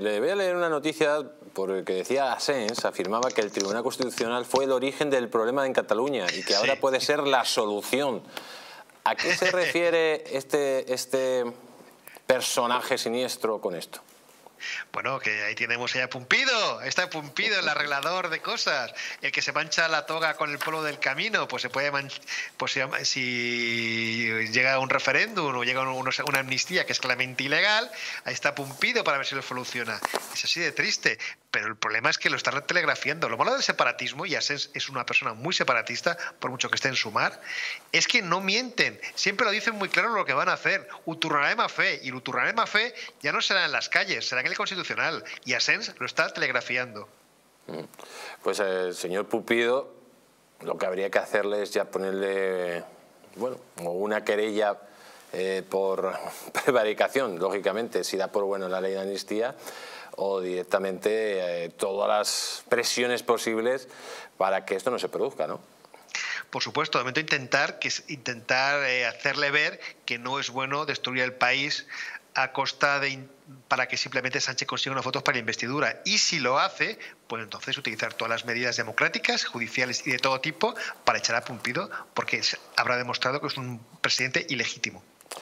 Le voy a leer una noticia porque decía Asens, afirmaba que el Tribunal Constitucional fue el origen del problema en Cataluña y que ahora puede ser la solución. ¿A qué se refiere este personaje siniestro con esto? Bueno, que ahí tenemos a Pumpido, está Pumpido, el arreglador de cosas, el que se mancha la toga con el polvo del camino, pues se puede manchar, pues si llega un referéndum o llega una amnistía que es claramente ilegal, ahí está Pumpido para ver si lo soluciona. Es así de triste, pero el problema es que lo están telegrafiando. Lo malo del separatismo, y Asens es una persona muy separatista, por mucho que esté en Sumar, es que no mienten, siempre lo dicen muy claro lo que van a hacer, uturrarem a fe, y uturrarem a fe ya no será en las calles, será en el Constitucional, y Asens lo está telegrafiando. Pues el señor Pumpido, lo que habría que hacerle es ya ponerle, bueno, una querella por prevaricación, lógicamente, si da por bueno la ley de amnistía, o directamente todas las presiones posibles para que esto no se produzca, ¿no? Por supuesto, de momento intentar hacerle ver que no es bueno destruir el país a costa de, para que simplemente Sánchez consiga unas fotos para la investidura. Y si lo hace, pues entonces utilizar todas las medidas democráticas, judiciales y de todo tipo para echar a Pumpido, porque habrá demostrado que es un presidente ilegítimo.